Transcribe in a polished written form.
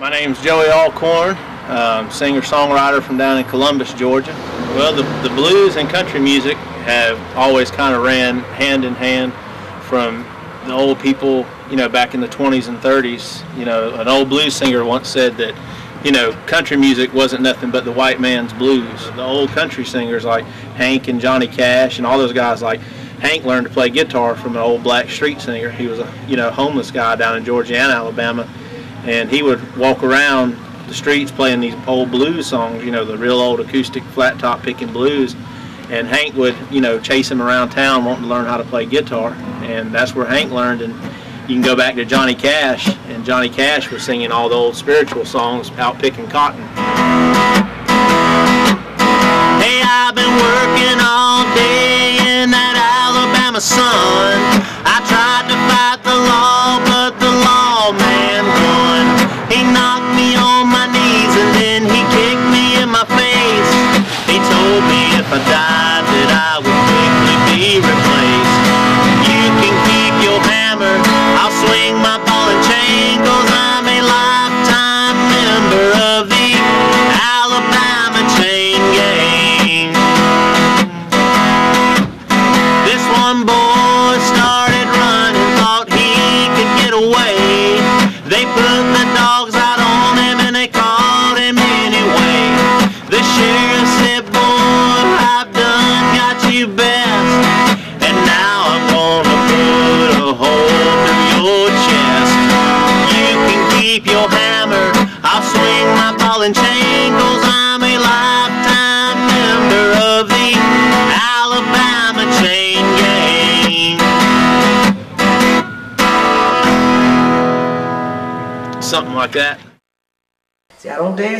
My name's Joey Allcorn, singer-songwriter from down in Columbus, Georgia. Well, the blues and country music have always kind of ran hand in hand from the old people, you know, back in the 20s and 30s. You know, an old blues singer once said that, you know, country music wasn't nothing but the white man's blues. The old country singers like Hank and Johnny Cash and all those guys, like Hank learned to play guitar from an old black street singer. He was a, you know, homeless guy down in Georgiana, Alabama. And he would walk around the streets playing these old blues songs, you know, the real old acoustic flat top picking blues. And Hank would, you know, chase him around town wanting to learn how to play guitar. And that's where Hank learned. And you can go back to Johnny Cash, and Johnny Cash was singing all the old spiritual songs out picking cotton. Hey, I've been working all day in that Alabama sun. I tried to fight the law, but the lawman won. He knocked me on my knees and then he kicked me in my face. He told me if I died that I would quickly be replaced. You can keep your hammer, I'll swing my ball and chain, 'cause I'm a lifetime member of the Alabama chain gang. This one boy started running, thought he could get away. They put the dogs out on him and they caught him anyway. The sheriff said, boy, I've done got you best, and now I'm gonna put a hole through your chest. You can keep your hammer, I'll swing my ball and chain, 'cause I'm a lifetime member of the Alabama chain gang. Something like that. See, I don't dance.